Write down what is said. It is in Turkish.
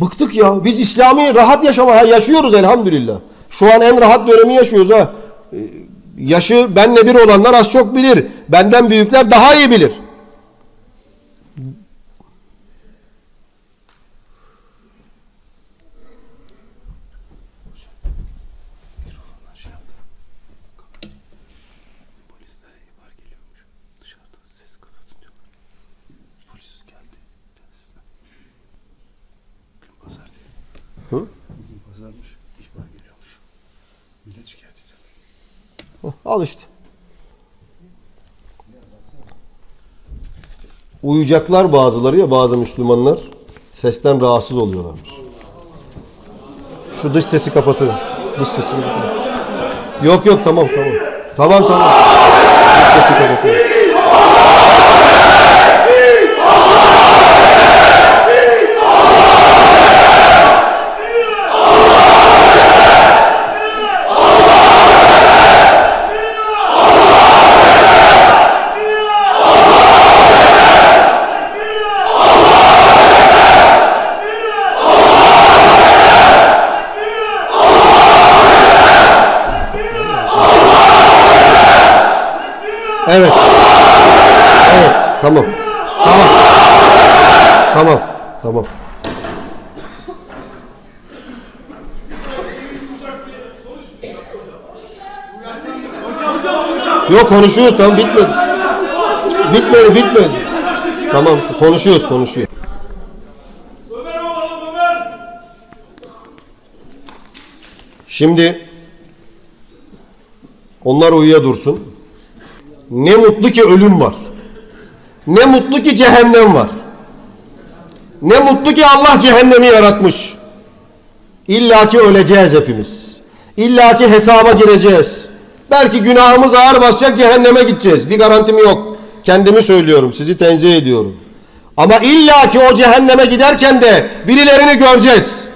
Bıktık ya. Biz İslami rahat yaşamaya yaşıyoruz elhamdülillah. Şu an en rahat dönemi yaşıyoruz ha. Yaşı benle bir olanlar az çok bilir. Benden büyükler daha iyi bilir. Al işte. Uyuyacaklar bazıları ya, bazı Müslümanlar sesten rahatsız oluyorlarmış. Şu dış sesi kapatırım. Dış sesini kapatırım. Yok yok tamam tamam. Tamam tamam. Dış sesi kapatırım. Evet. Evet. Tamam. Tamam. Tamam. Tamam. Yok konuşuyoruz. Tamam bitmedi. Bitmedi. Bitmedi. Tamam konuşuyoruz. Konuşuyoruz. Şimdi onlar uyuya dursun. Ne mutlu ki ölüm var. Ne mutlu ki cehennem var. Ne mutlu ki Allah cehennemi yaratmış. İlla ki öleceğiz hepimiz. İlla ki hesaba gireceğiz. Belki günahımız ağır basacak, cehenneme gideceğiz. Bir garantim yok. Kendimi söylüyorum, sizi tenzih ediyorum. Ama illa ki o cehenneme giderken de birilerini göreceğiz.